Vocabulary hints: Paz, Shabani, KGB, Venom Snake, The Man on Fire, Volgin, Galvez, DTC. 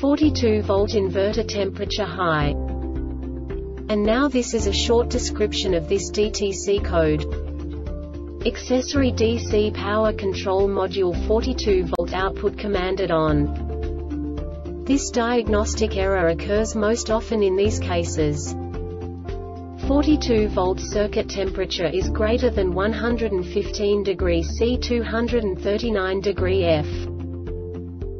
42-volt inverter temperature high. And now this is a short description of this DTC code. Accessory DC power control module 42-volt output commanded on. This diagnostic error occurs most often in these cases. 42-volt circuit temperature is greater than 115 degrees C 239 degrees F.